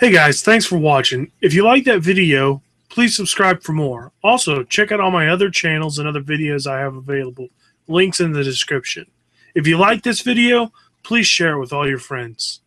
Hey guys, thanks for watching. If you like that video, please subscribe for more. Also, check out all my other channels and other videos I have available. Links in the description. If you like this video, please share it with all your friends.